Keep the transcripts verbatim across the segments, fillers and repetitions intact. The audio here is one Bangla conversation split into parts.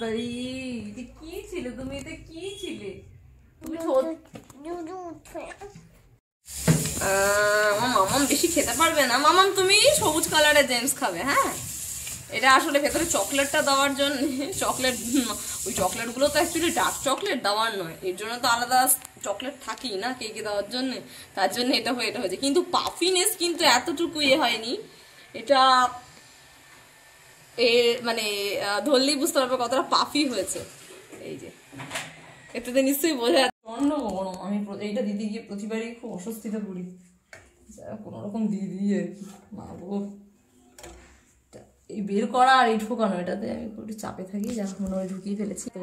চকলেট থাকি না কেকে দেওয়ার জন্য, তার জন্য এটা হয়ে এটা হয়েছে, কিন্তু পাফিনেস কিন্তু এতটুকু ইয়ে হয়নি। এটা এ মানে ধরলেই বুঝতে পারবে কতটা পাফি হয়েছে। এই যে এতে নিশ্চয়ই বোঝা যাচ্ছে প্রচন্ড গরম। আমি এইটা দিদি গিয়ে প্রতিবারই খুব অস্বস্তিতে পড়ি, কোনো রকম দিয়ে দিয়ে মা গো এই বের করা আর এই ঢোকানো, এটাতে আমি একটু চাপে থাকি, যা মনে হয় ঢুকিয়ে ফেলেছি। তো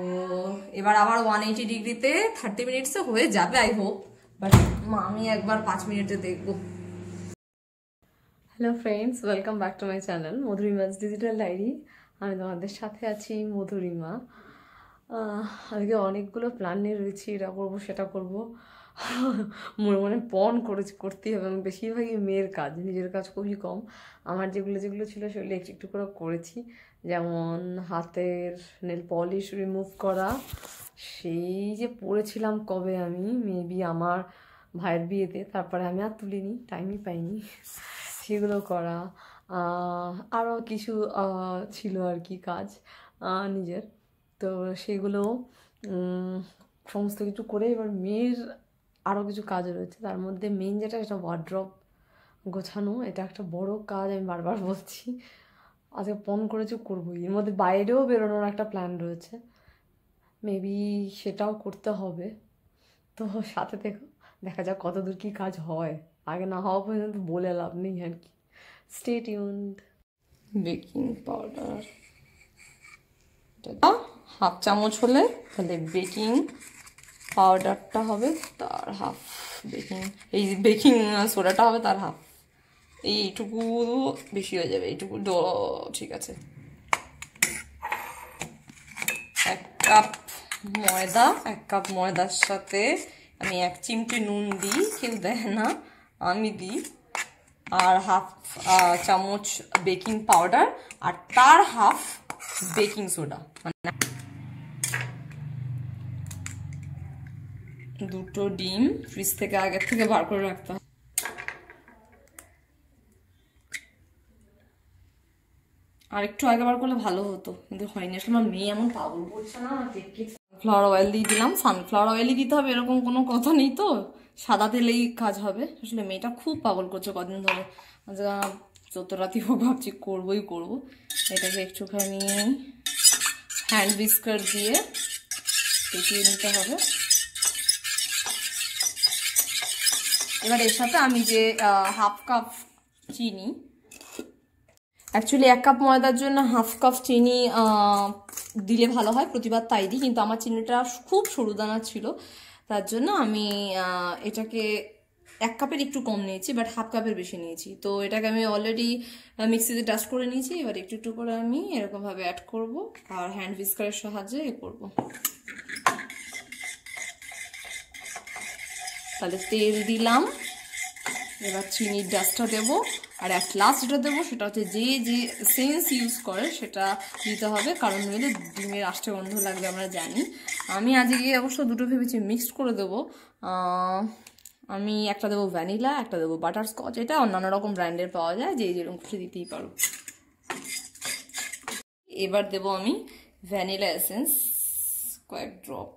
এবার আবার ওয়ান এইটি ডিগ্রিতে থার্টি মিনিটসে হয়ে যাবে আই হোপ, বাট আমি একবার পাঁচ মিনিটে দেখবো। Hello friends, welcome back to my channel Madhurima's digital diary. আমি তোমাদের সাথে আছি মধুরিমা। আজকে অনেকগুলো প্ল্যান নিয়ে রয়েছি, এটা করবো সেটা করবো, মনে মনে পণ করে করতেই হবে। এবং বেশিরভাগই মেয়ের কাজ, নিজের কাজ খুবই কম। আমার যেগুলো যেগুলো ছিল সেগুলো একটু একটু করে করেছি, যেমন হাতের নেল পলিশ রিমুভ করা, সেই যে পড়েছিলাম কবে আমি মেবি আমার ভাইয়ের বিয়েতে, তারপরে আমি আর তুলিনি, টাইমই পাইনি, সেগুলো করা। আরও কিছু ছিল আর কি কাজ নিজের, তো সেগুলো সমস্ত কিছু করে এবার মেয়ের আরও কিছু কাজ রয়েছে। তার মধ্যে মেন যেটা সেটা ওয়ার্ড্রপ গোছানো, এটা একটা বড় কাজ। আমি বারবার বলছি আজকে পণ করেছি করবোই। এর মধ্যে বাইরেও বেরোনোর একটা প্ল্যান রয়েছে, মেবি সেটাও করতে হবে, তো সাথে থেকে দেখা যাক কত দূর কী কাজ হয়। আগে না হওয়া পর্যন্ত বলে লাভ নেই আর কি। Stay tuned. Baking powder half চামচ হলে তাহলে বেকিং পাউডারটা হবে তার হাফ, বেকিং এই বেকিং সোডাটা হবে তার হাফ, এইটুকু বেশি হয়ে যাবে, এইটুকু ডো ঠিক আছে। এক কাপ ময়দা, এক কাপ ময়দার সাথে আমি এক চিমটে নুন দিই, কেউ দেয় না আমি দিই, আর হাফ চামচ বেকিং পাউডার আর তার হাফ বেকিং সোডা, মানে দুটো ডিম ফ্রিজ থেকে আগের থেকে বার করে রাখতে হবে। আর একটু আগে বার করলে ভালো হতো, কিন্তু হয়নি। আসলে আমার মেয়ে এমন পাগল করছে না। সানফ্লাওয়ার অয়েল দিয়ে দিলাম, সানফ্লাওয়ার অয়েলই দিতে হবে এরকম কোনো কথা নেই, তো সাদা তেলেই কাজ হবে। আসলে মেয়েটা খুব পাগল করছে কদিন ধরে, যা যত রাতি হোক ভাবছি করবোই করবো। এটাকে একটুখানি হ্যান্ড বিস্কার দিয়ে পেটিয়ে নিতে হবে। এবার এর সাথে আমি যে হাফ কাপ চিনি, অ্যাকচুয়ালি এক কাপ ময়দার জন্য হাফ কাপ চিনি দিলে ভালো হয়, প্রতিবার তাই দিই, কিন্তু আমার চিনিটা খুব সরু দানা ছিল, তার জন্য আমি এটাকে এক কাপের একটু কম নিয়েছি, বাট হাফ কাপের বেশি নিয়েছি। তো এটাকে আমি অলরেডি মিক্সিতে ডাস্ট করে নিয়েছি, এবার একটু একটু করে আমি এরকমভাবে অ্যাড করব আর হ্যান্ড হুইস্কারের সাহায্যে এ করবো। তাহলে তেল দিলাম, এবার চিনির ডাস্টটা দেবো, আর অ্যাট লাস্ট যেটা দেবো সেটা হচ্ছে যে যে সেন্স ইউজ করে সেটা দিতে হবে, কারণ নইলে ডিমের আষ্টে গন্ধ লাগবে আমরা জানি। আমি আজকে অবশ্য দুটো ভেবেছি মিক্সড করে দেবো, আমি একটা দেবো ভ্যানিলা, একটা দেবো বাটার স্কচ, এটা অন্যান্য রকম ব্র্যান্ডের পাওয়া যায়, যে যেরকম খুশি দিতেই পারো। এবার দেবো আমি ভ্যানিলা এসেন্স কয়েক ড্রপ,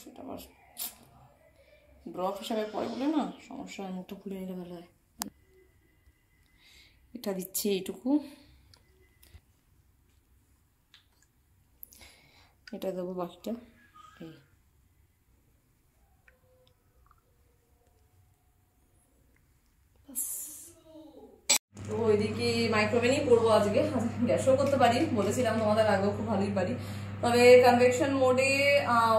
সেটা আবার ড্রপ হিসাবে পরে বলে না সমস্যা, মুখটা খুলে নিলে ভালো হয়। এটা দিচ্ছি এইটুকু, এটা দেবো বাকিটা। এই ওইদিকে মাইক্রোওভেনই করবো আজকে, গ্যাসও করতে পারি, বলেছিলাম তোমাদের আগেও খুব ভালোই পারি। তবে কনভেকশন মোডে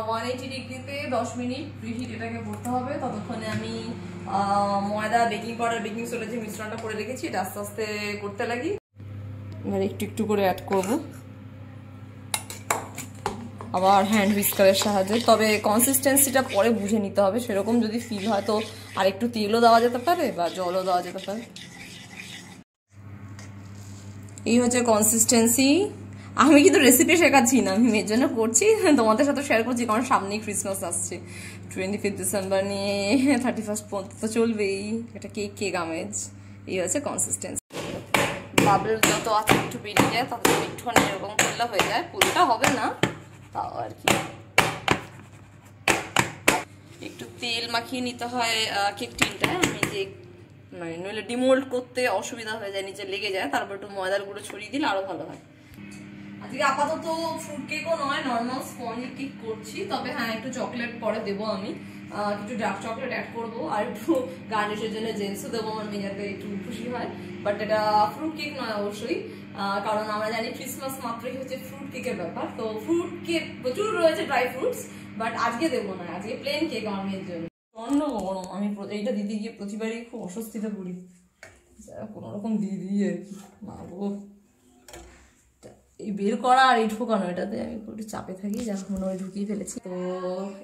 ওয়ান এইটি ডিগ্রিতে দশ মিনিট প্রিহিট এটাকে করতে হবে। ততক্ষণে আমি ময়দা বেকিং পাউডার বেকিং সোডা যে মিশ্রণটা করে রেখেছি এটা আস্তে আস্তে করতে লাগি। এবার একটু একটু করে অ্যাড করবো আবার হ্যান্ড হুইস্কারের সাহায্যে, তবে কনসিস্টেন্সিটা পরে বুঝে নিতে হবে। সেরকম যদি ফিল হয় তো আর একটু তেলও দেওয়া যেতে পারে বা জলও দেওয়া যেতে পারে। এই হচ্ছে কনসিস্টেন্সি, আমি কিন্তু রেসিপি শেখাচ্ছি না, আমি এর জন্য করছি তোমাদের সাথে শেয়ার করছি, কারণ সামনেই ক্রিসমাস আসছে। টোয়েন্টি ফিফথ ডিসেম্বর নিয়ে থার্টি ফার্স্ট পর্যন্ত চলবেই। এটা কেক কেক আমেজ, এই হচ্ছে কনসিস্টেন্সি। বাবল যত আছে একটু বেরিয়ে যায়, তত মিঠুন এরকম করলে হয়ে যায়, পুরোটা হবে না তাও আর কি। একটু তেল মাখিয়ে নিতে হয় কেক টিনটায়, আমি যে মানে নইলে ডিমোল্ড করতে অসুবিধা হয়ে যায়, নিচে লেগে যায়। তারপর একটু ময়দার গুঁড়ো ছড়িয়ে দিলে আরো ভালো হয়। আজকে আপাতত ফ্রুট কেকও নয়, নর্মাল স্পঞ্জ কেক করছি, তবে হ্যাঁ একটু চকলেট পরে দেবো, আমি একটু ডার্ক চকলেট অ্যাড করবো, আর একটু গার্নিশের জন্য জেমসও দেবো আমার মেয়ে যাতে একটু খুশি হয়। বাট এটা ফ্রুট কেক নয় অবশ্যই, কারণ আমরা জানি ক্রিসমাস মাত্রই হচ্ছে ফ্রুট কেকের ব্যাপার। তো ফ্রুট কেক প্রচুর রয়েছে ড্রাই ফ্রুটস, বাট আজকে দেবো না, আজকে প্লেন কেক আমার মেয়ের জন্য। অন্য গরম আমি এইটা দিদি গিয়ে প্রতিবারই খুব অস্বস্তিতে পড়ি, কোনো রকম দিদি আর কি মারবো, এই বের করা আর এই ঢোকানো, এটাতে আমি একটু চাপে থাকি, যা মনে হয় ঢুকিয়ে ফেলেছি। তো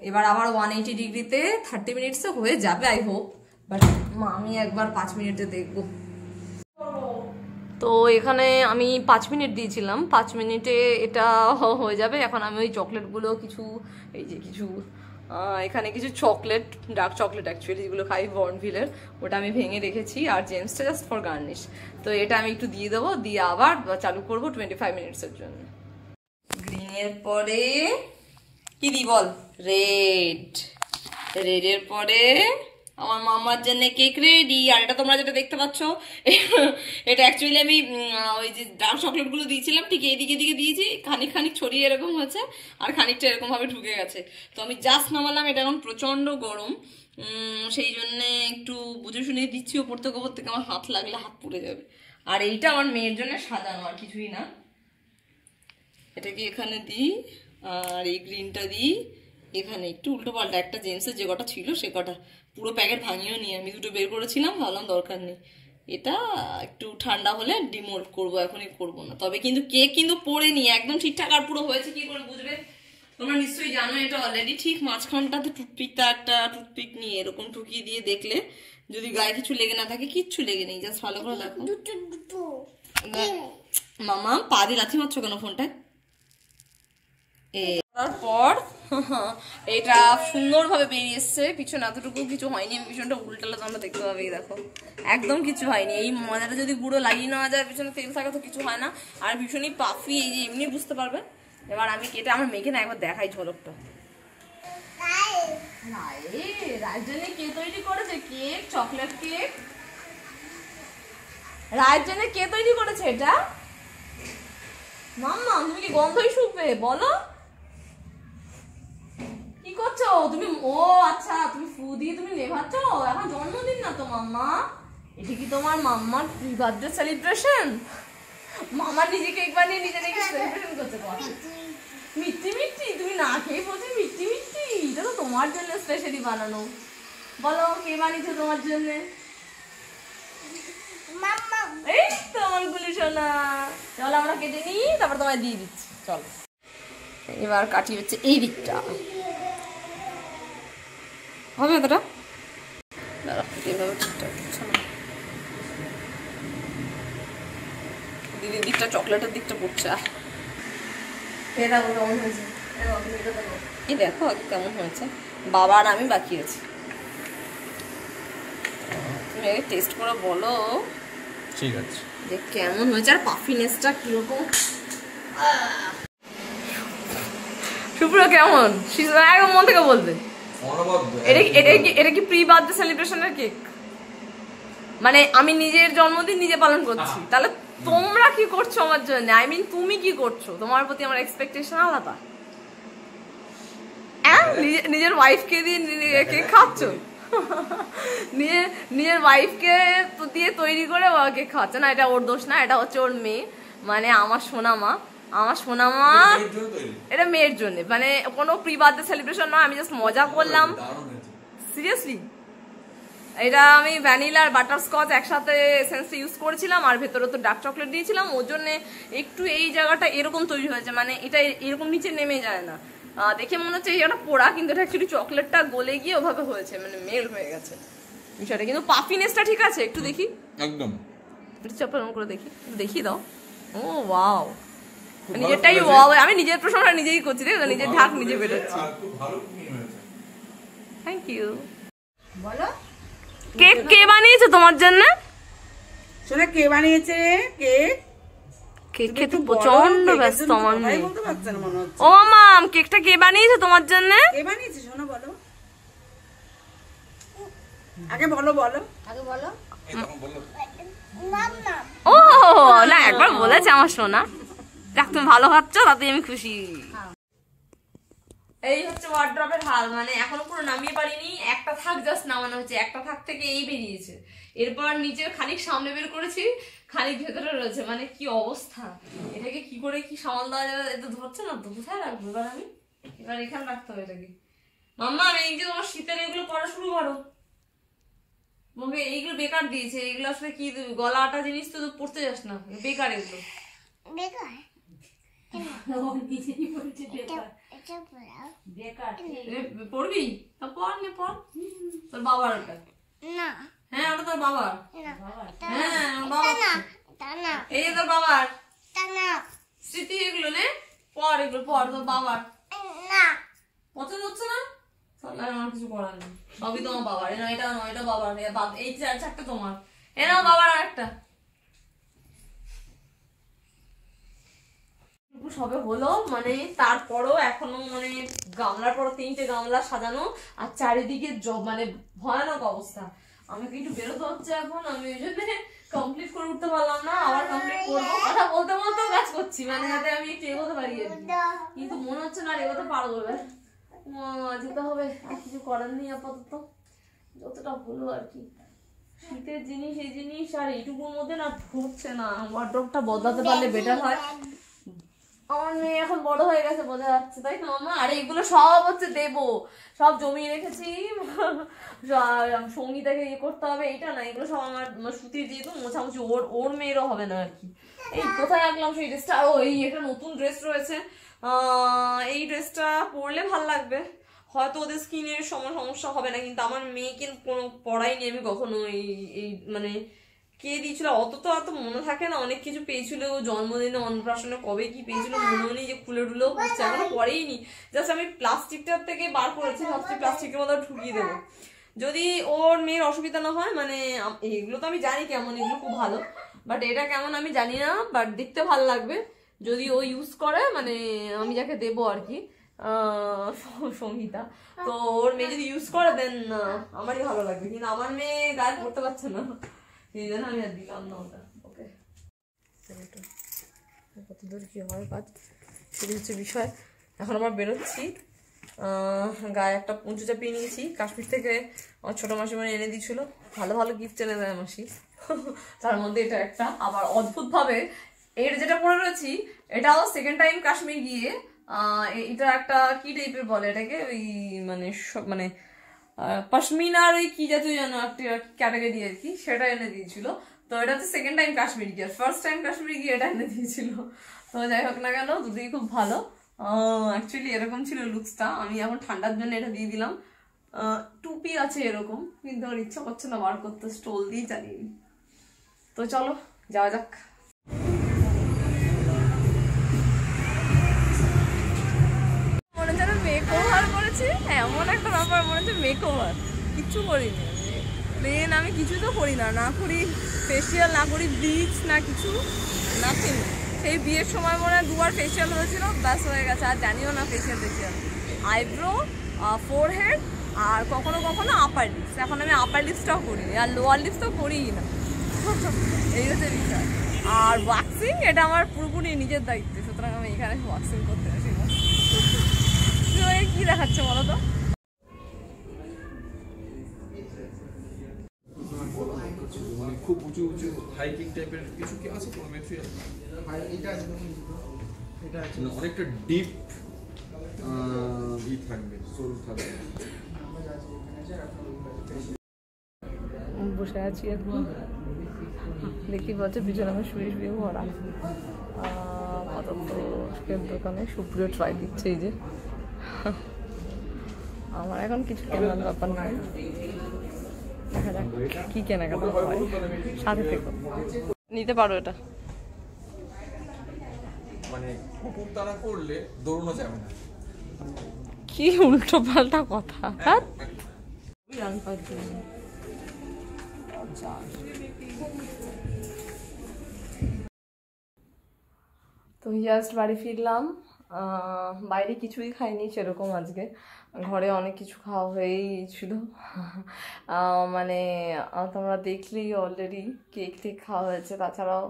এবার আবার ওয়ান এইটি ডিগ্রিতে থার্টি মিনিটসে হয়ে যাবে আই হোপ, বাট আমি একবার পাঁচ মিনিটে দেখবো। তো এখানে আমি পাঁচ মিনিট দিয়েছিলাম, পাঁচ মিনিটে এটা হয়ে যাবে। এখন আমি ওই চকলেটগুলো কিছু, এই যে কিছু এখানে কিছু চকলেট, ডার্ক চকলেট অ্যাকচুয়ালি যেগুলো খাই বর্নভিলের, ওটা আমি ভেঙে রেখেছি, আর জেমসটা জাস্ট ফর গার্নিশ। তো এটা আমি একটু দিয়ে দেবো, দিয়ে আবার চালু করবো টোয়েন্টি ফাইভ মিনিটসের জন্য। গ্রিনের পরে কি দিই বল, রেড, রেডের পরে আমার মামার জন্য কেক রেডি। আর এটা তোমরা যেটা দেখতে পাচ্ছ, এটা অ্যাকচুয়ালি আমি ওই যে ডার্ক চকলেটগুলো দিয়েছিলাম ঠিক এইদিকে দিকে দিয়েছি, খানিক খানিক ছড়িয়ে এরকম হয়েছে, আর খানিকটা এরকমভাবে ঢুকে গেছে। তো আমি জাস্ট নামালাম, এটা এখন প্রচণ্ড গরম, সেই জন্যে একটু বুঝে শুনে দিচ্ছি, ওপর থেকে ওপর থেকে আমার হাত লাগলে হাত পুড়ে যাবে। আর এইটা আমার মেয়ের জন্য সাজানো, আর কিছুই না। এটাকে এখানে দিই, আর এই গ্রিনটা দিই, এখানে একটু উল্টো পাল্টা, একটা জেমসের যে কটা ছিল সে কটা, পুরো প্যাকেট ভাঙিয়েও নিয়ে আমি দুটো বের করেছিলাম, ভাবলাম দরকার নেই, এটা একটু ঠান্ডা হলে ডিমোল্ড করবো, এখনই করবো না। তবে কিন্তু কেক কিন্তু পড়ে নিয়ে একদম ঠিকঠাক আর পুরো হয়েছে কি করে বুঝবে, তোমরা নিশ্চয়ই জানো এটা অলরেডি। ঠিক মাঝখানটাতে টুথপিকটা, একটা টুথপিক নিয়ে এরকম ঠুকিয়ে দিয়ে দেখলে যদি গায়ে কিছু লেগে না থাকে, কিচ্ছু লেগে নেই, জাস্ট ভালো করে দেখো। মামা পা দিয়ে লাথি মারছো কেন ফোনটা? এ পর এটা সুন্দরভাবে বেরিয়ে এসছে, পিছনে এতটুকু কিছু হয়নি, আমি পিছনটা উল্টালে তোমরা দেখতে পাবে, দেখো একদম কিছু হয়নি। এই ময়দাটা যদি গুঁড়ো লাগিয়ে নেওয়া যায়, পিছনে তেল থাকে তো কিছু হয় না, আর ভীষণই পাফি, এই যে এমনি বুঝতে পারবে। এবার আমি কেটে আমার মেয়েকে না একবার দেখাই ঝলকটা, রায়ের জন্য কে তৈরি করেছে কেক, চকলেট কেক রায়ের জন্য কে তৈরি করেছে এটা? মাম্মা তুমি কি গন্ধই শুকবে বলো, কি করছো তুমি? ও আচ্ছা, তুমি ফু দিয়ে তুমি নেভাচ্ছ, এখন জন্মদিন না তো মাম্মা, এটা কি তোমার মাম্মার প্রি বার্থডে সেলিব্রেশন? মামা নিজে কেক বানিয়ে নিজে নিজে সেলিব্রেশন করতে পারো। মিষ্টি মিষ্টি তুমি না খেয়ে বলছো মিষ্টি মিষ্টি, এটা তো তোমার জন্য স্পেশালি বানানো। বলো কে বানিয়েছে তোমার জন্য? মাম্মা। এই তো আমার গুলি সোনা, চলো আমরা কেটে নিই, তারপর তোমায় দিয়ে দিচ্ছি। চলো এবার কাটি হচ্ছে এই দিকটা, হবে এতটা দিদির দিকটা, চকলেটের দিকটা পড়ছে। এই দেখো কেমন হয়েছে, বাবা আর আমি বাকি আছি, তুমি টেস্ট করে বলো ঠিক আছে যে কেমন হয়েছে, আর পাফিনেসটা কিরকম। সুপ্র কেমন একদম মন থেকে বলবে, এটা কি প্রি বার্থডে সেলিব্রেশনের কেক? মানে আমি নিজের জন্মদিন নিজে পালন করছি, তাহলে তোমরা কি করছো আমার জন্য? আই মিন তুমি কি করছো? তোমার প্রতি আমার এক্সপেকটেশন আলাদা, নিজের ওয়াইফকে দিয়ে কেক খাচ্ছো, নিজের নিজের ওয়াইফকে দিয়ে তৈরি করে কেক খাচ্ছো। না এটা ওর দোষ না, এটা হচ্ছে ওর মেয়ে, মানে আমার সোনা মা, আমার সোনা মা, এটা মেয়ের জন্য, মানে কোনো প্রি বার্থডে সেলিব্রেশন নয়, আমি জাস্ট মজা করলাম সিরিয়াসলি। এটা আমি ভ্যানিলা আর বাটারস্কচ একসাথে এসেন্স ইউজ করেছিলাম, আর ভেতরে তো ডার্ক চকলেট দিয়েছিলাম, ওর জন্য একটু এই জায়গাটা এরকম তৈরি হয়েছে, মানে এটা এরকম নিচে নেমে যায় না, দেখে মনে হচ্ছে এই জায়গাটা পোড়া, কিন্তু এটা অ্যাকচুয়ালি চকলেটটা গলে গিয়ে ওভাবে হয়েছে, মানে মেল হয়ে গেছে বিষয়টা। কিন্তু পাফিনেসটা ঠিক আছে, একটু দেখি, একদম একটু চাপা করে দেখি, দেখি দাও। ও ওয়াও নিজেরটাই আমি নিজের প্রশংসা নিজেই করছি, নিজের ঢাক নিজে বেরোচ্ছি। Thank you. বলো কেক কে বানিয়েছে তোমার জন্য? শোনা কে বানিয়েছে কেক? কেক খেতে প্রচন্ড ব্যস্ত আমার মেয়ে। ও মাম কেকটা কে বানিয়েছে তোমার জন্য? কে বানিয়েছে শোনা বলো। আগে বলো বলো আগে বলো। এখন বলো নাম নাম। ও না একবার বলেছে আমার শোনা। রাখ তুমি ভালো খাচ্ছো তাতে আমি খুশি। এই হচ্ছে ওয়ার্ড্রপের হাল, মানে এখনো পুরো নামিয়ে পারিনি, একটা থাক জাস্ট নামানো হচ্ছে, একটা থাক থেকে এই বেরিয়েছে, এরপর নিচে খানিক সামনে বের করেছি, খানিক ভেতরে রয়েছে, মানে কি অবস্থা, এটাকে কি করে কি সামাল দেওয়া যাবে, এটা ধরছে না তো, কোথায় রাখবো এবার আমি, এবার এখানে রাখতে হবে এটাকে। মাম্মা আমি এই যে তোমার শীতের এগুলো পড়া শুরু করো, মুখে এইগুলো বেকার দিয়েছে, এগুলো আসলে কি গলা আটা জিনিস তো পড়তে যাস না, বেকার এগুলো বেকার। পড়বি পড়লে পড়, তোর বাবার ওটা না, হ্যাঁ ওটা তোর বাবার, হ্যাঁ এই যে তোর বাবার স্মৃতি এগুলো নে, পড় এগুলো পড়, তোর বাবার পছন্দ হচ্ছে না আমার কিছু করার নেই, সবই তোমার বাবার, এ নয়টা নয়টা বাবার, এই চারটা তোমার, এ নাও বাবার আর একটা। সবে হলো মানে তারপরও এখনো মানে গামলার পর তিনটে গামলা সাজানো আর চারিদিকে মানে ভয়ানক অবস্থা, আমাকে একটু বেরোতে হচ্ছে এখন, আমি ওই জন্য কমপ্লিট করে উঠতে পারলাম না, আবার কমপ্লিট করবো, কথা বলতে বলতেও কাজ করছি, মানে যাতে আমি একটু এগোতে পারি, কিন্তু মনে হচ্ছে না আর এগোতে পারবো, এবার যেতে হবে, আর কিছু করার নেই আপাতত, যতটা হলো আর কি। শীতের জিনিস এই জিনিস আর এইটুকুর মধ্যে না ঢুকছে না, ওয়ার্ড্রপটা বদলাতে পারলে বেটার হয়, আমার মেয়ে এখন বড় হয়ে গেছে বোঝা যাচ্ছে তাই তো মামা। আর এগুলো সব হচ্ছে দেবো, সব জমিয়ে রেখেছি, সঙ্গীতাকে ইয়ে করতে হবে, এটা না এগুলো সব আমার সুতির যেহেতু মোছামুছি, ওর ওর মেয়েরও হবে না আর কি। এই কোথায় রাখলাম সেই ড্রেসটা, ও এই একটা নতুন ড্রেস রয়েছে, এই ড্রেসটা পরলে ভাল লাগবে, হয়তো ওদের স্কিনের সমস্যা হবে না, কিন্তু আমার মেয়েকে কোনো পড়াইনি আমি কখনো, এই এই মানে কে দিয়েছিল অত তো অত মনে থাকে না, অনেক কিছু পেয়েছিল জন্মদিনে অন্নপ্রাশনে কবে কি পেয়েছিল মনে নেই, যে খুলে টুলেও পড়ছে, এখনো পড়েইনি, জাস্ট আমি প্লাস্টিকটার থেকে বার করেছি, ভাবছি প্লাস্টিকের মতো ঢুকিয়ে দেবো, যদি ওর মেয়ের অসুবিধা না হয়, মানে এগুলো তো আমি জানি কেমন, এগুলো খুব ভালো, বাট এটা কেমন আমি জানি না, বাট দেখতে ভালো লাগবে যদি ও ইউজ করে, মানে আমি যাকে দেবো আর কি সঙ্গীতা, তো ওর মেয়ে যদি ইউজ করে দেন আমারই ভালো লাগবে, কিন্তু আমার মেয়ে গায়ে পড়তে পারছে না, এই জন্য আমি আর দিলাম না ওটা। ওকে কত দূর কি হয় কাজ সেটি হচ্ছে বিষয়, এখন আবার বেরোচ্ছি, গায়ে একটা উঁচু চাপিয়ে নিয়েছি, কাশ্মীর থেকে আমার ছোটো মাসি মানে এনে দিয়েছিল, ভালো ভালো গিফট এনে দেয় মাসি, তার মধ্যে এটা একটা, আবার অদ্ভুতভাবে এর যেটা পরে রয়েছি এটাও সেকেন্ড টাইম কাশ্মীর গিয়ে, এটা একটা কি টাইপের বলে এটাকে, ওই মানে মানে পশমিনার ওই কি জাতীয় যেন একটা ক্যাটাগরি আর কি, সেটা এনে দিয়েছিল, তো এটা হচ্ছে সেকেন্ড টাইম কাশ্মীর গিয়ে, ফার্স্ট টাইম কাশ্মীর গিয়ে এটা এনে দিয়েছিল, তো যাই হোক না কেন দুদিকে খুব ভালো, অ্যাকচুয়ালি এরকম ছিল লুকসটা, আমি এখন ঠান্ডার জন্য এটা দিয়ে দিলাম, টুপি আছে এরকম, কিন্তু আমার ইচ্ছা করছে না বার করতে, স্টোল দিয়ে চালিয়ে নি, তো চলো যাওয়া যাক। মেকওভার করেছি, হ্যাঁ এমন একটা ব্যাপার মনে হচ্ছে মেকওভার, কিচ্ছু করিনি প্লেন আমি, কিছু তো করি না, না করি ফেসিয়াল, না করি ব্লিচ, না কিছু না চিনি, সেই বিয়ের সময় মনে হয় দুবার ফেসিয়াল হয়েছিল, ব্যাস হয়ে গেছে, আর জানিও না ফেসিয়াল ফেসিয়াল, আইব্রো, ফোরহেড, আর কখনো কখনো আপার লিপস, এখন আমি আপার লিপসটাও করি আর লোয়ার লিপস তো করিই না, এই হচ্ছে বিষয়। আর ওয়াক্সিং এটা আমার পুরোপুরি নিজের দায়িত্ব, সুতরাং আমি এখানে ওয়াক্সিং করতে আসি না, কি দেখাচ্ছে বলো তো। খুব উঁচু উঁচু হাইকিং টাইপের কিছু কি আছে কোন মেটেরিয়াল? এটা এটা না, অনেকটা ডিপ ই থাকবে, সরু থাকবে। বসে আছি এখন, দেখি বলছে পিছনে আমার শুয়ে শুয়ে ভরা অতক্ষণ দোকানে সুপ্রিয় ট্রাই দিচ্ছে, এই যে আমার এখন কিছু কেনার ব্যাপার নাই, দেখা যাক কি কেনাকাটা হয়, সাথে থেকে নিতে পারো এটা। মানে কুকুর টানা করলে দৌড়ানো যাবে না। কি উল্টো পাল্টা কথা। তো জাস্ট বাড়ি ফিরলাম, বাইরে কিছুই খাইনি সেরকম। আজকে ঘরে অনেক কিছু খাওয়া হয়েই ছিল, মানে তোমরা দেখলেই অলরেডি কেক টেক খাওয়া হয়েছে, তাছাড়াও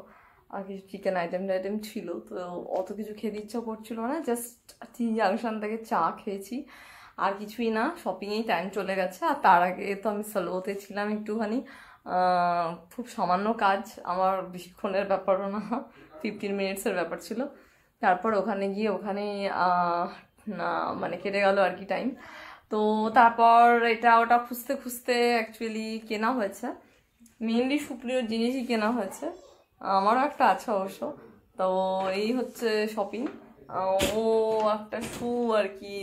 কিছু চিকেন আইটেম টাইটেম ছিল, তো অত কিছু খেতে ইচ্ছা করছিল না। জাস্ট টি জাংশন থেকে চা খেয়েছি, আর কিছুই না। শপিংয়েই টাইম চলে গেছে। আর তার আগে তো আমি সালোতে ছিলাম একটুখানি, খুব সামান্য কাজ, আমার বেশিক্ষণের ব্যাপারও না, ফিফটিন মিনিটসের ব্যাপার ছিল। তারপর ওখানে গিয়ে ওখানে মানে কেটে গেল আর কি টাইম। তো তারপর এটা ওটা খুঁজতে খুঁজতে অ্যাকচুয়ালি কেনা হয়েছে, মেনলি সুপ্রিয় জিনিসই কেনা হয়েছে। আমারও একটা আছে অবশ্য। তো এই হচ্ছে শপিং। ও একটা শু আর কি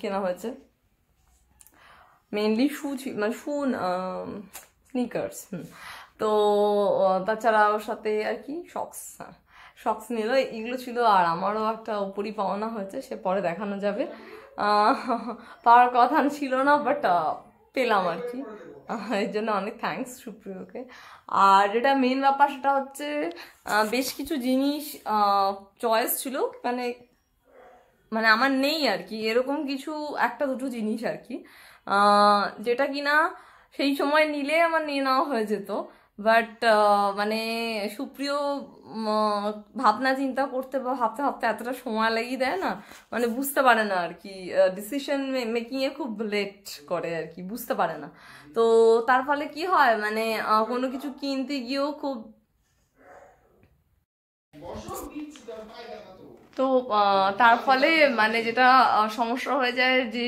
কেনা হয়েছে, মেনলি শু মানে শু স্নিকার্স। তো তাছাড়া ওর সাথে আর কি শক্স, হ্যাঁ শক্স নিল, এগুলো ছিল। আর আমারও একটা উপরি পাওনা হয়েছে, সে পরে দেখানো যাবে, পাওয়ার কথা ছিল না বাট পেলাম আর কি, এর জন্য অনেক থ্যাঙ্কস সুপ্রিয়কে। আর যেটা মেন ব্যাপার সেটা হচ্ছে বেশ কিছু জিনিস চয়েস ছিল, মানে মানে আমার নেই আর কি, এরকম কিছু একটা দুটো জিনিস আর কি, যেটা কিনা সেই সময় নিলে আমার নিয়ে নেওয়া হয়ে যেত। বাট মানে সুপ্রিয় ভাবনা চিন্তা করতে বা ভাবতে ভাবতে এতটা সময় লাগিয়ে দেয় না, মানে বুঝতে পারে না আর কি, ডিসিশন মেকিংয়ে খুব লেট করে আর কি, বুঝতে পারে না। তো তার ফলে কি হয়, মানে কোনো কিছু কিনতে গিয়েও খুব, তো তার ফলে মানে যেটা সমস্যা হয়ে যায়, যে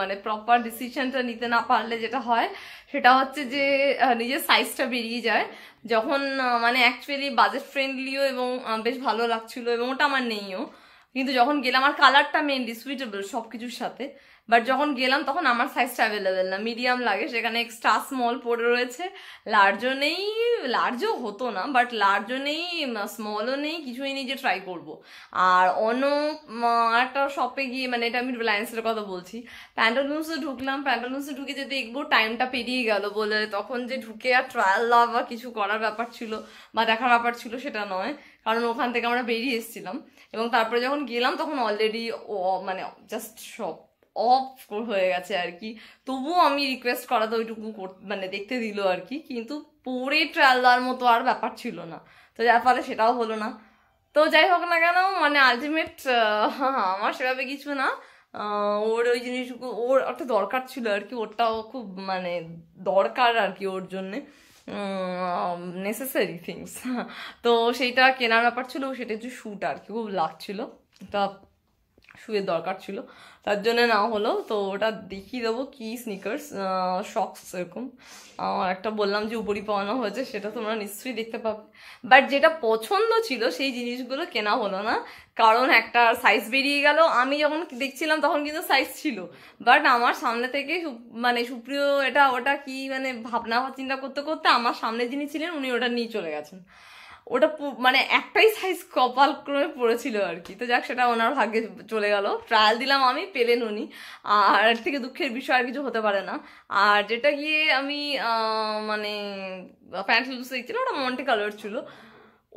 মানে প্রপার ডিসিশনটা নিতে না পারলে যেটা হয় সেটা হচ্ছে যে নিজের সাইজটা বেরিয়ে যায়, যখন মানে অ্যাকচুয়ালি বাজেট ফ্রেন্ডলিও এবং বেশ ভালো লাগছিলো, এবং ওটা আমার নেইও, কিন্তু যখন গেলাম আর কালারটা মেনলি সুইটেবল সব কিছুর সাথে, বাট যখন গেলাম তখন আমার সাইজটা অ্যাভেলেবেল না, মিডিয়াম লাগে, সেখানে এক্সট্রা স্মল পড়ে রয়েছে, লার্জও নেই, লার্জও হতো না, বাট লার্জও নেই স্মলও নেই, কিছুই নেই যে ট্রাই করব। আর অন্য একটা শপে গিয়ে, মানে এটা আমি রিলায়েন্সের কথা বলছি, প্যান্টালুন্সে ঢুকলাম, প্যান্টালুন্সে ঢুকে যে দেখবো টাইমটা পেরিয়ে গেল বলে, তখন যে ঢুকে আর ট্রায়াল দেওয়া বা কিছু করার ব্যাপার ছিল বা দেখার ব্যাপার ছিল সেটা নয়, কারণ ওখান থেকে আমরা বেরিয়ে এসেছিলাম। এবং তারপরে যখন গেলাম তখন অলরেডি মানে জাস্ট শপ অফ হয়ে গেছে আর কি, তবুও আমি রিকোয়েস্ট করা তো ওইটুকু মানে দেখতে দিল আর কি, কিন্তু পরে ট্রায়াল দেওয়ার মতো আর ব্যাপার ছিল না, তো যার ফলে সেটাও হলো না। তো যাই হোক না কেন, মানে আলটিমেট আমার সেভাবে কিছু না, ওর ওই জিনিসগুলো ওর একটা দরকার ছিল আর কি, ওরটাও খুব মানে দরকার আর কি, ওর জন্যে নেসেসারি থিংস। তো সেইটা কেনার ব্যাপার ছিল, সেটা একটু শ্যুট আর কি, খুব লাগছিল, তা শুয়ের দরকার ছিল, তার জন্য না হলো। তো ওটা দেখিয়ে দেবো কি স্নিকার্স শক্স এরকম। আমার একটা বললাম যে উপরি পাওয়ানো হয়েছে, সেটা তোমরা নিশ্চয়ই দেখতে পাবে। বাট যেটা পছন্দ ছিল সেই জিনিসগুলো কেনা হলো না, কারণ একটা সাইজ বেরিয়ে গেল। আমি যখন দেখছিলাম তখন কিন্তু সাইজ ছিল, বাট আমার সামনে থেকে মানে সুপ্রিয় এটা ওটা কি মানে ভাবনা চিন্তা করতে করতে আমার সামনে যিনি ছিলেন উনি ওটা নিয়ে চলে গেছেন। ওটা মানে একটাই সাইজ কপাল ক্রমে পড়েছিল আর কি, তো যাক সেটা ওনার ভাগ্যে চলে গেল। ট্রায়াল দিলাম আমি, পেলেন উনি, আর এর থেকে দুঃখের বিষয় আর কিছু হতে পারে না। আর যেটা গিয়ে আমি মানে প্যান্ট লুজ দেখছিলাম, ওটা মন্টে কালার ছিল,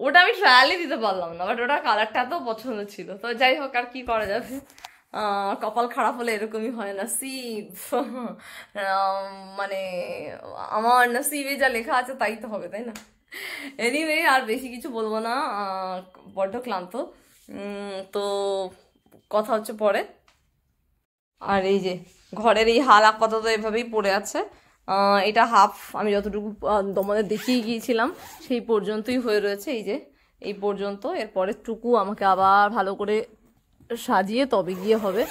ওটা আমি ট্রায়ালই দিতে পারলাম না, বাট ওটা কালারটা তো পছন্দ ছিল। তো যাই হোক, আর কী করা যাবে, কপাল খারাপ হলে এরকমই হয়। নসিব মানে আমার নসিবে যা লেখা আছে তাই তো হবে, তাই না? এনিওয়ে, আর বেশি কিছু বলবো না, বড্ড ক্লান্ত, তো কথা হচ্ছে পরে। আর এই যে ঘরের এই হাল আপাতত এভাবেই পড়ে আছে, এটা হাফ আমি যতটুকু তোমাদের দেখিয়ে গিয়েছিলাম সেই পর্যন্তই হয়ে রয়েছে, এই যে এই পর্যন্ত। এরপরের টুকু আমাকে আবার ভালো করে সাজিয়ে তবে গিয়ে হবে,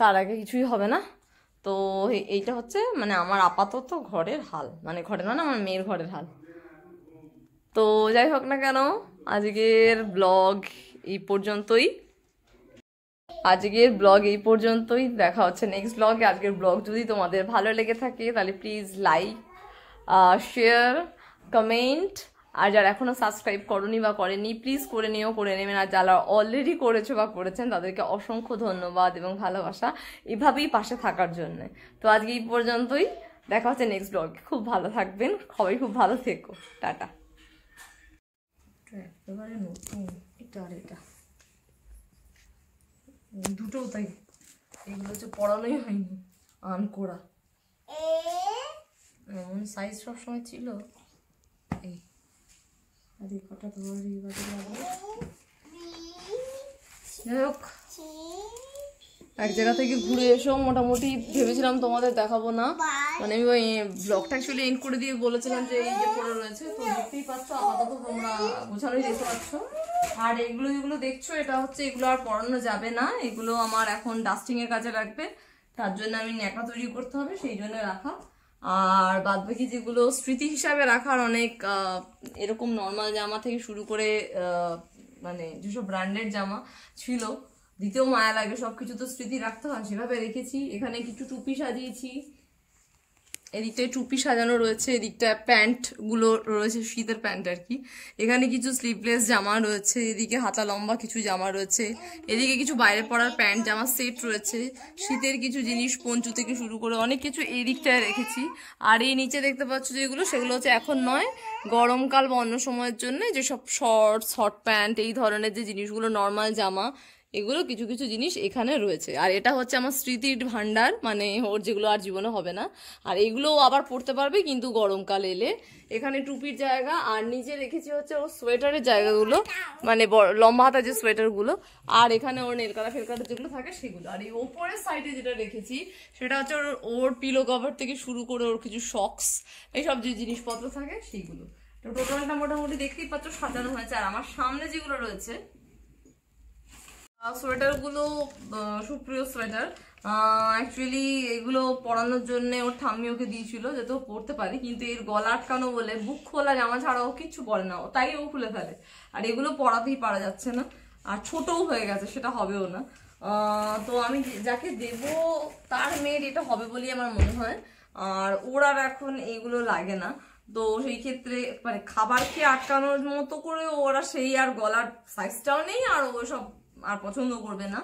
তার আগে কিছুই হবে না। তো এইটা হচ্ছে মানে আমার আপাতত ঘরের হাল, মানে ঘরের না, আমার মেয়ের ঘরের হাল। তো যাই হোক না কেন, আজকের ব্লগ এই পর্যন্তই, আজকের ব্লগ এই পর্যন্তই দেখা হচ্ছে নেক্সট ব্লগে। আজকের ব্লগ যদি তোমাদের ভালো লেগে থাকে তাহলে প্লিজ লাইক, শেয়ার, কমেন্ট আর যারা এখনো সাবস্ক্রাইব করনি বা করেননি প্লিজ করে নিও করে নেবেন আর যারা অলরেডি করেছো বা করেছেন তাদেরকে অসংখ্য ধন্যবাদ এবং ভালোবাসা এভাবেই পাশে থাকার জন্য তো আজকে এই পর্যন্তই দেখা হচ্ছে নেক্সট ব্লগে খুব ভালো থাকবেন সবাই খুব ভালো থেকো টাটা এবারে নতুন এটা আর এটা দুটো তাই এগুলো যে পড়ানোই হয়নি আন কোড়া এমন সাইজ সব সময় ছিল এই আদি কটা ধরি বাকি যাবে যাক এক জায়গা থেকে ঘুরে এসো মোটামুটি ভেবেছিলাম তোমাদের দেখাবো না মানে আমি ওই ব্লগটা एक्चुअली এন্ড করে দিয়ে বলেছিলাম যে এই যে পড়ে রয়েছে তো দেখতেই পাচ্ছ আপাতত তোমরা বোঝানোই দেখতে পাচ্ছ আর এগুলো যেগুলো দেখছো এটা হচ্ছে এগুলো আর পড়ানো যাবে না এগুলো আমার এখন ডাস্টিং এর কাজে লাগবে তার জন্য আমি ন্যাকা তৈরি করতে হবে সেই জন্য রাখা আর বাদবাকি যেগুলো স্মৃতি হিসাবে রাখার অনেক এরকম নরমাল জামা থেকে শুরু করে মানে যেসব ব্র্যান্ডেড জামা ছিল দিতেও মায়া লাগে সবকিছু তো স্মৃতি রাখতে হয় সেভাবে রেখেছি এখানে কিছু টুপি সাজিয়েছি এদিকটায় টুপি সাজানো রয়েছে এদিকটা প্যান্টগুলো রয়েছে শীতের প্যান্ট আর কি এখানে কিছু স্লিভলেস জামা রয়েছে এদিকে হাতা লম্বা কিছু জামা রয়েছে এদিকে কিছু বাইরে পরার প্যান্ট জামা সেট রয়েছে শীতের কিছু জিনিস পঞ্চু থেকে শুরু করে অনেক কিছু এই দিকটায় রেখেছি আর এই নিচে দেখতে পাচ্ছ যেগুলো সেগুলো হচ্ছে এখন নয় গরমকাল বা অন্য সময়ের জন্য যেসব শর্টস হট প্যান্ট এই ধরনের যে জিনিসগুলো নর্মাল জামা এগুলো কিছু কিছু জিনিস এখানে রয়েছে আর এটা হচ্ছে আমার স্মৃতির ভান্ডার মানে ওর যেগুলো আর জীবনে হবে না আর এগুলোও আবার পড়তে পারবে কিন্তু গরমকাল এলে এখানে টুপির জায়গা আর নিচে রেখেছি হচ্ছে ওর সোয়েটারের জায়গাগুলো মানে লম্বা হাতা যে সোয়েটারগুলো আর এখানে ওর নেলকাটা ফেলকাটা যেগুলো থাকে সেগুলো আর এই ওপরের সাইডে যেটা রেখেছি সেটা হচ্ছে ওর ওর পিলো কভার থেকে শুরু করে ওর কিছু শক্স এইসব যে জিনিসপত্র থাকে সেইগুলো তো টোটালটা মোটামুটি দেখতেই পাচ্ছ সাজানো হয়েছে আর আমার সামনে যেগুলো রয়েছে সোয়েটারগুলো সুপ্রিয় সোয়েটার অ্যাকচুয়ালি এগুলো পরানোর জন্য ওর ঠাম্মি ওকে দিয়েছিল যাতে ও পরতে পারে কিন্তু এর গলা আটকানো বলে বুক খোলা জামা ছাড়া ও কিচ্ছু পরে না তাই ও খুলে ফেলে আর এগুলো পরাতেই পারা যাচ্ছে না আর ছোটও হয়ে গেছে সেটা হবেও না তো আমি যাকে দেব তার মেয়ের এটা হবে বলেই আমার মনে হয় আর ওর আর এখন এগুলো লাগে না তো সেই ক্ষেত্রে মানে খাবার খেয়ে আটকানোর মতো করে ওরা সেই আর গলার সাইজটাও নেই আর ওইসব আর পছন্দ করবে না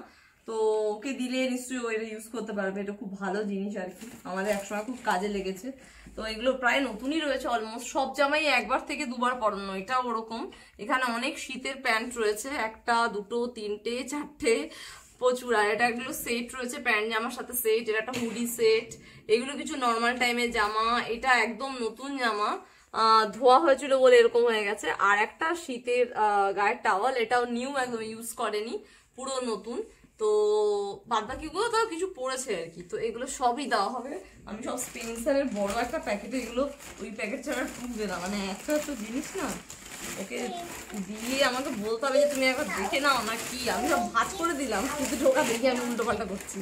তো ওকে দিলে নিশ্চয়ই ও এটা ইউজ করতে পারবে এটা খুব ভালো জিনিস আর কি আমাদের একসময় খুব কাজে লেগেছে তো এগুলো প্রায় নতুনই রয়েছে অলমোস্ট সব জামাই একবার থেকে দুবার পরানো এটা ওরকম এখানে অনেক শীতের প্যান্ট রয়েছে একটা দুটো তিনটে চারটে প্রচুর আর এটা এগুলো সেট রয়েছে প্যান্ট জামার সাথে সেট এটা একটা হুডি সেট এগুলো কিছু নর্মাল টাইমের জামা এটা একদম নতুন জামা ধোয়া হয়েছিল বলে এরকম হয়ে গেছে আর একটা শীতের গায়ের টাওয়াল এটাও নিউ একদম ইউজ করেনি পুরো নতুন তো বাদবাকিগুলো তো কিছু পড়েছে আর কি তো এগুলো সবই দেওয়া হবে আমি সব স্পেন্সারের বড় একটা প্যাকেটে এগুলো ওই প্যাকেট ছাড়া ঢুকবে না মানে একটা তো জিনিস না ওকে দিয়ে আমাকে বলতে হবে যে তুমি একবার দেখে নাও না কি আমি সব ভাঁজ করে দিলাম কিন্তু ঢোকা দেখে আমি উল্টো পাল্টা করছি